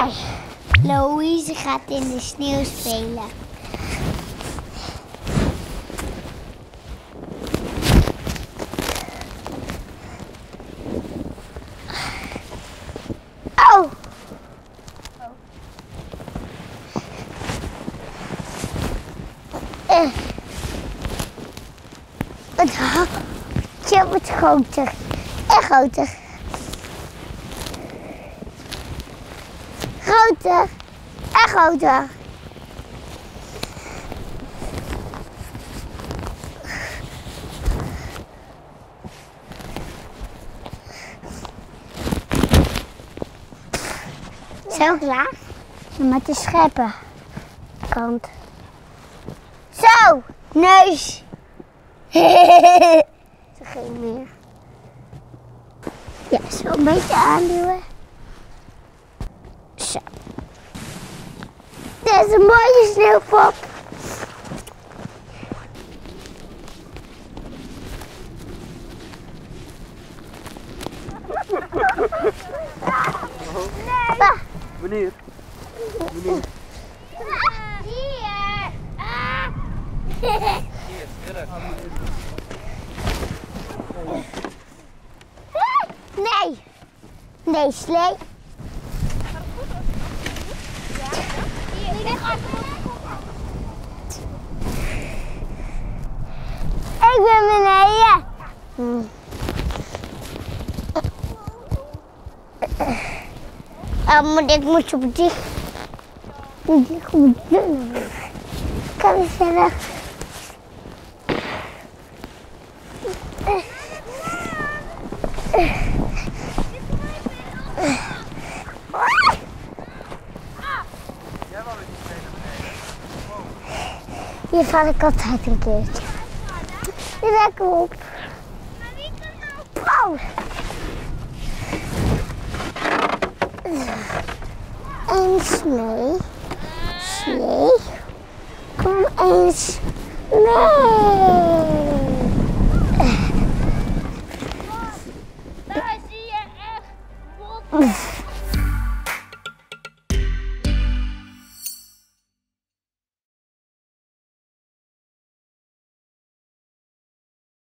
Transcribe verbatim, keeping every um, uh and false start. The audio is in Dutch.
daar. Louise gaat in de sneeuw spelen. Oh! Uh. Het hakje wordt groter en groter. Groter en groter. Zo klaar. Met de scheppen kant. Zo, neus. Ze ging meer. Ja, zo een beetje aanduwen. Zo. Dit is een mooie sneeuwpop. Nee. Meneer. Meneer. Hier. Ah. Nee, nee, slee. Ik ben beneden. Hm. Ah, maar ik moet op die. Ik moet doen. Kan ik verder? Hier val ik altijd een keertje. Nu ben ik op. Pauw! Eens mee. Snee. Kom eens mee. Daar zie je echt.